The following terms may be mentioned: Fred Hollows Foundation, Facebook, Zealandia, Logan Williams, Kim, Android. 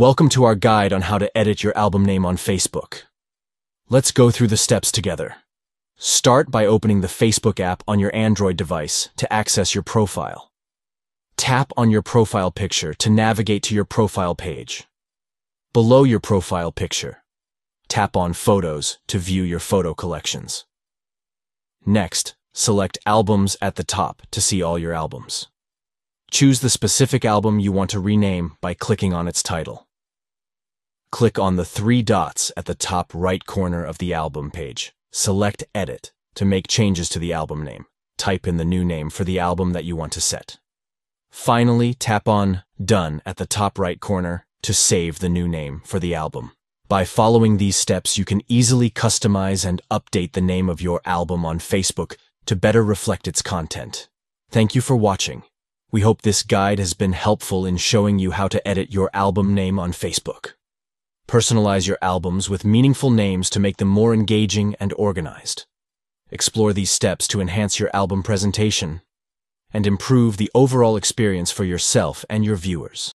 Welcome to our guide on how to edit your album name on Facebook. Let's go through the steps together. Start by opening the Facebook app on your Android device to access your profile. Tap on your profile picture to navigate to your profile page. Below your profile picture, tap on Photos to view your photo collections. Next, select Albums at the top to see all your albums. Choose the specific album you want to rename by clicking on its title. Click on the three dots at the top right corner of the album page. Select Edit to make changes to the album name. Type in the new name for the album that you want to set. Finally, tap on Done at the top right corner to save the new name for the album. By following these steps, you can easily customize and update the name of your album on Facebook to better reflect its content. Thank you for watching. We hope this guide has been helpful in showing you how to edit your album name on Facebook. Personalize your albums with meaningful names to make them more engaging and organized. Explore these steps to enhance your album presentation and improve the overall experience for yourself and your viewers.